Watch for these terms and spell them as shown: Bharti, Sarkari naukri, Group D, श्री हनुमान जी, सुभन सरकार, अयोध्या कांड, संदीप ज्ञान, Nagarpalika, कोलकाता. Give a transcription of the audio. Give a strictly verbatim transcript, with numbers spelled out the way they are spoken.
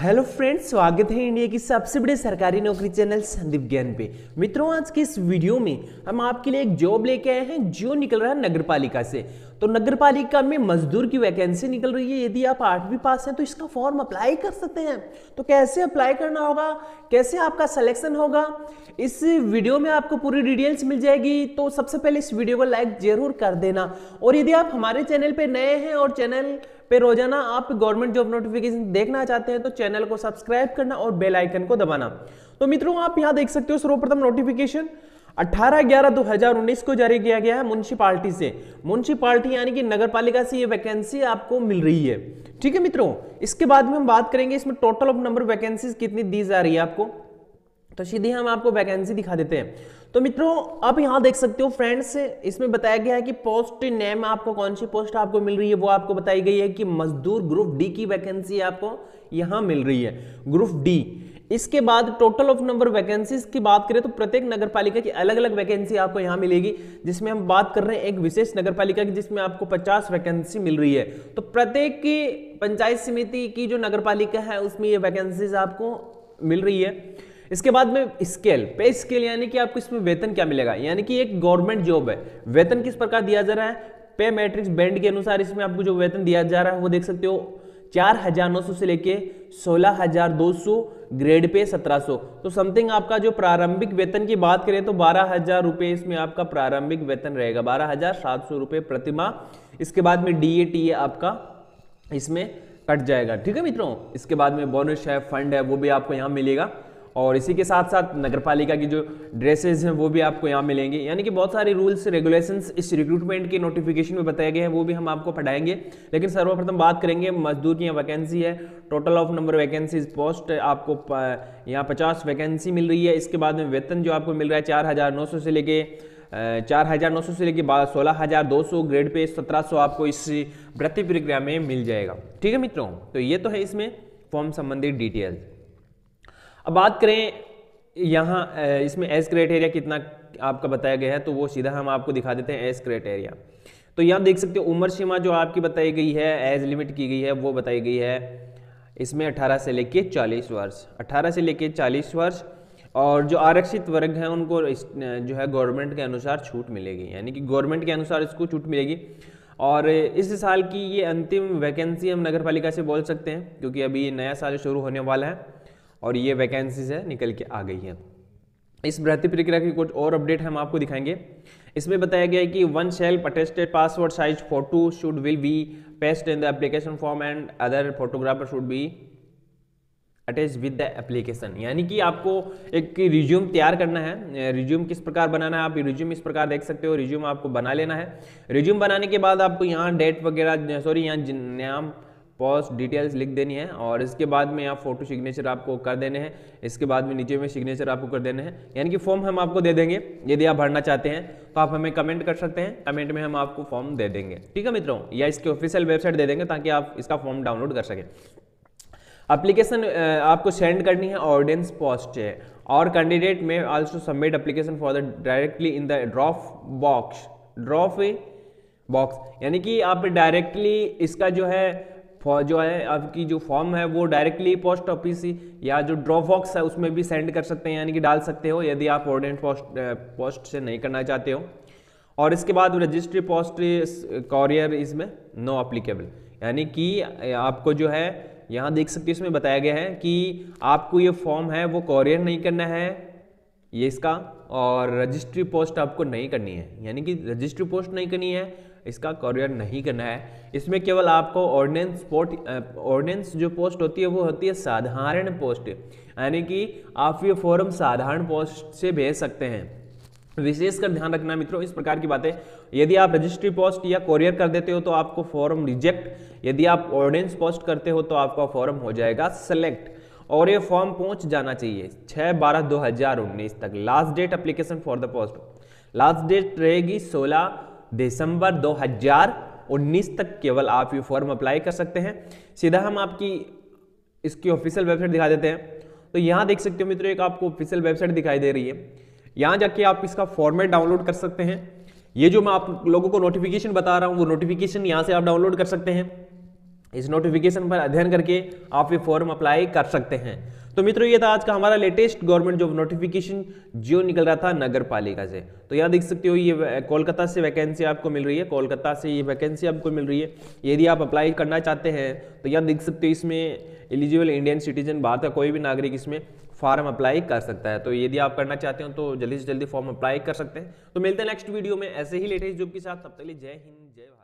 Hello friends, स्वागत है India की सबसे बड़े सरकारी नौकरी चैनल संदीप ज्ञान पे। मित्रों, आज के इस वीडियो में हम आपके लिए एक जॉब लेके आए हैं जो निकल रहा है नगरपालिका से। तो नगरपालिका में मजदूर की वैकेंसी निकल रही है। यदि आप आठवीं पास हैं तो इसका फॉर्म अप्लाई कर सकते हैं। तो कैसे अप्लाई करना होगा, कैसे आपका सिलेक्शन होगा, इस वीडियो में आपको पूरी डिटेल्स मिल जाएगी। तो सबसे पहले इस वीडियो को लाइक जरूर कर देना, और यदि आप हमारे चैनल पर नए हैं और चैनल पे रोजाना आप गवर्नमेंट जॉब नोटिफिकेशन देखना चाहते हैं तो चैनल को सब्सक्राइब करना और बेल आइकन को दबाना। तो मित्रों, आप यहाँ देख सकते हो सर्वप्रथम नोटिफिकेशन अठारह ग्यारह दो हज़ार उन्नीस को जारी किया गया है म्युनिसिपालिटी से। म्युनिसिपालिटी यानी कि नगरपालिका से ये वैकेंसी आपको मिल रही है। ठीक है मित्रों, इसके बाद में हम बात करेंगे इसमें टोटल ऑफ नंबर वैकेंसीज कितनी दी जा रही है आपको। तो सीधे हम आपको वैकेंसी दिखा देते हैं। तो मित्रों, आप यहाँ देख सकते हो फ्रेंड्स, इसमें बताया गया है कि पोस्ट नेम आपको कौन सी पोस्ट आपको मिल रही है वो आपको बताई गई है कि मजदूर ग्रुप डी की वैकेंसी आपको यहाँ मिल रही है, ग्रुप डी। इसके बाद टोटल ऑफ नंबर वैकेंसीज की बात करें तो प्रत्येक नगरपालिका की अलग अलग वैकेंसी आपको यहाँ मिलेगी, जिसमें हम बात कर रहे हैं एक विशेष नगरपालिका की जिसमें आपको पचास वैकेंसी मिल रही है। तो प्रत्येक की पंचायत समिति की जो नगरपालिका है उसमें ये वैकेंसीज आपको मिल रही है। इसके बाद में स्केल, पे स्केल यानी कि आपको इसमें वेतन क्या मिलेगा, यानी कि एक गवर्नमेंट जॉब है, वेतन किस प्रकार दिया जा रहा है पे मैट्रिक्स बैंड के अनुसार इसमें आपको जो वेतन दिया जा रहा है वो देख सकते हो चार हजार नौ सौ से लेके सोलह हजार दो सौ, ग्रेड पे सत्रह सौ। तो समथिंग आपका जो प्रारंभिक वेतन की बात करें तो बारह हजार रुपये इसमें आपका प्रारंभिक वेतन रहेगा, बारह हजार सात सौ रुपये प्रतिमा। इसके बाद में डी ए टी ए आपका इसमें कट जाएगा। ठीक है मित्रों, इसके बाद में बोनस है, फंड है, वो भी आपको यहाँ मिलेगा। और इसी के साथ साथ नगरपालिका की जो ड्रेसेस हैं वो भी आपको यहाँ मिलेंगे। यानी कि बहुत सारे रूल्स रेगुलेशंस इस रिक्रूटमेंट के नोटिफिकेशन में बताए गए हैं, वो भी हम आपको पढ़ाएंगे। लेकिन सर्वप्रथम बात करेंगे मजदूर की वैकेंसी है, total of number vacancies post आपको यहाँ पचास वैकेंसी मिल रही है। इसके बाद में वेतन जो आपको मिल रहा है चार हजार नौ सौ से लेके चार हजार नौ सौ से लेके सोलह हजार दो सौ, ग्रेड पे सत्रह सौ आपको इस भर्ती प्रक्रिया में मिल जाएगा। ठीक है मित्रों, तो ये तो है इसमें फॉर्म संबंधी डिटेल्स। अब बात करें यहाँ इसमें एज क्राइटेरिया कितना आपका बताया गया है तो वो सीधा हम आपको दिखा देते हैं एज क्राइटेरिया। तो यहाँ देख सकते हो उम्र सीमा जो आपकी बताई गई है, एज लिमिट की गई है वो बताई गई है इसमें अठारह से लेके चालीस वर्ष, अठारह से लेके चालीस वर्ष। और जो आरक्षित वर्ग हैं उनको जो है गवर्नमेंट के अनुसार छूट मिलेगी, यानी कि गवर्नमेंट के अनुसार इसको छूट मिलेगी। और इस साल की ये अंतिम वैकेंसी हम नगरपालिका से बोल सकते हैं, क्योंकि अभी ये नया साल शुरू होने वाला है और ये वैकेंसीज है निकल के आ गई है। इस भर्ती प्रक्रिया की कुछ और अपडेट हम आपको दिखाएंगे। इसमें बताया गया है कि one shall attested password size photo should will be paste in the application form and other photographer should be attach with the application. यानी कि आपको एक रिज्यूम तैयार करना है। रिज्यूम किस प्रकार बनाना है, आप रिज्यूम इस प्रकार देख सकते हो, रिज्यूम आपको बना लेना है। रिज्यूम बनाने के बाद आपको यहाँ डेट वगैरह सॉरी यहाँ नाम पोस्ट डिटेल्स लिख देनी है, और इसके बाद में आप फोटो सिग्नेचर आपको कर देने हैं। इसके बाद में नीचे में सिग्नेचर आपको कर देने हैं, यानी कि फॉर्म हम आपको दे देंगे। यदि आप भरना चाहते हैं तो आप हमें कमेंट कर सकते हैं, कमेंट में हम आपको फॉर्म दे देंगे। ठीक है मित्रों, या इसके ऑफिशियल वेबसाइट दे देंगे ताकि आप इसका फॉर्म डाउनलोड कर सकें। एप्लीकेशन आपको सेंड करनी है ऑर्डिनेंस पोस्ट है, और candidate may also submit application for the directly in the drop box, drop box यानी कि आप डायरेक्टली इसका जो है जो है आपकी जो फॉर्म है वो डायरेक्टली पोस्ट ऑफिस या जो ड्रॉप बॉक्स है उसमें भी सेंड कर सकते हैं, यानी कि डाल सकते हो यदि आप ऑर्डिनेंट पोस्ट पोस्ट से नहीं करना चाहते हो। और इसके बाद रजिस्ट्री पोस्ट कॉरियर इसमें नो एप्लीकेबल, यानी कि आपको जो है यहाँ देख सकते हो इसमें बताया गया है कि आपको ये फॉर्म है वो कॉरियर नहीं करना है ये इसका, और रजिस्ट्री पोस्ट आपको नहीं करनी है, यानी कि रजिस्ट्री पोस्ट नहीं करनी है, इसका कॉरियर नहीं करना है। इसमें केवल आपको ऑर्डिनेंस पोस्ट ऑर्डिनेंस जो पोस्ट होती है वो होती है साधारण पोस्ट, यानी कि आप ये फॉर्म साधारण पोस्ट से भेज सकते हैं। विशेषकर ध्यान रखना मित्रों इस प्रकार की बातें, यदि आप रजिस्ट्री पोस्ट या कॉरियर कर देते हो तो आपको फॉर्म रिजेक्ट, यदि आप ऑर्डिनेंस पोस्ट करते हो तो आपका फॉर्म हो जाएगा सेलेक्ट। और ये फॉर्म पहुंच जाना चाहिए छह बारह दो हज़ार उन्नीस तक। Last date application for the post last date रहेगी सोलह दिसंबर दो हज़ार उन्नीस तक। केवल आप ये फॉर्म अप्लाई कर सकते हैं। सीधा हम आपकी इसकी ऑफिशियल वेबसाइट दिखा देते हैं। तो यहाँ देख सकते हो मित्रों एक आपको ऑफिशियल वेबसाइट दिखाई दे रही है, यहाँ जाके आप इसका फॉर्मेट डाउनलोड कर सकते हैं। ये जो मैं आप लोगों को नोटिफिकेशन बता रहा हूँ वो नोटिफिकेशन यहाँ से आप डाउनलोड कर सकते हैं। इस नोटिफिकेशन पर अध्ययन करके आप ये फॉर्म अप्लाई कर सकते हैं। तो मित्रों ये था आज का हमारा लेटेस्ट गवर्नमेंट जॉब नोटिफिकेशन जो निकल रहा था नगर पालिका से। तो यहाँ देख सकते हो ये कोलकाता से वैकेंसी आपको मिल रही है, कोलकाता से ये वैकेंसी आपको मिल रही है। यदि आप अप्लाई करना चाहते हैं तो यहाँ देख सकते हो इसमें एलिजिबल इंडियन सिटीजन, भारत का कोई भी नागरिक इसमें फॉर्म अप्लाई कर सकता है। तो यदि आप करना चाहते हो तो जल्दी से जल्दी फॉर्म अप्लाई कर सकते हैं। तो मिलते हैं नेक्स्ट वीडियो में ऐसे ही लेटेस्ट जॉब के साथ। तब तक के लिए जय हिंद जय भारत।